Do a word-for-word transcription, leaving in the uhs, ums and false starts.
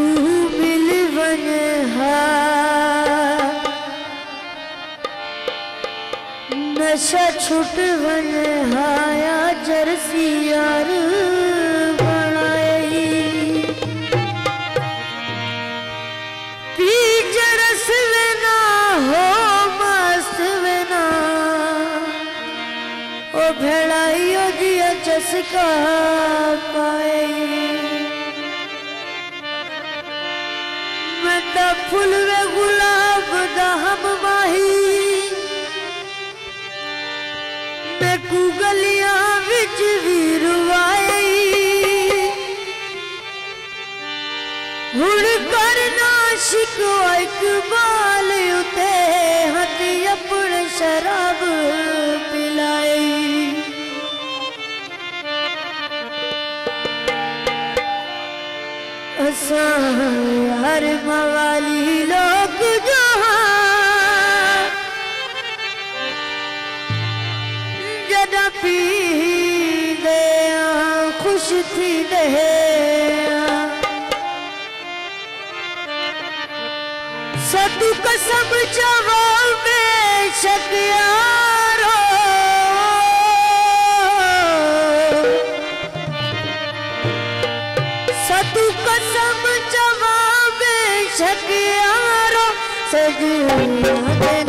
तू मिलवन नशा छुटवन हाया जरसी यार बनाई पी जरस लेना हो मस्त वेना ओ भेड़ाई ओ दिया चसका पाई फूल वे गुलाब दा हम माही मैं गलियां विच वीरवाई हुण करना शिकवा इकबाल उते हती अपने शराब पिलाई हर मवाली लोग जो जदा पी दे खुश थी दे सदू कसम जवा में शक्यारो सदू कसम जवा में शक्यारो सजू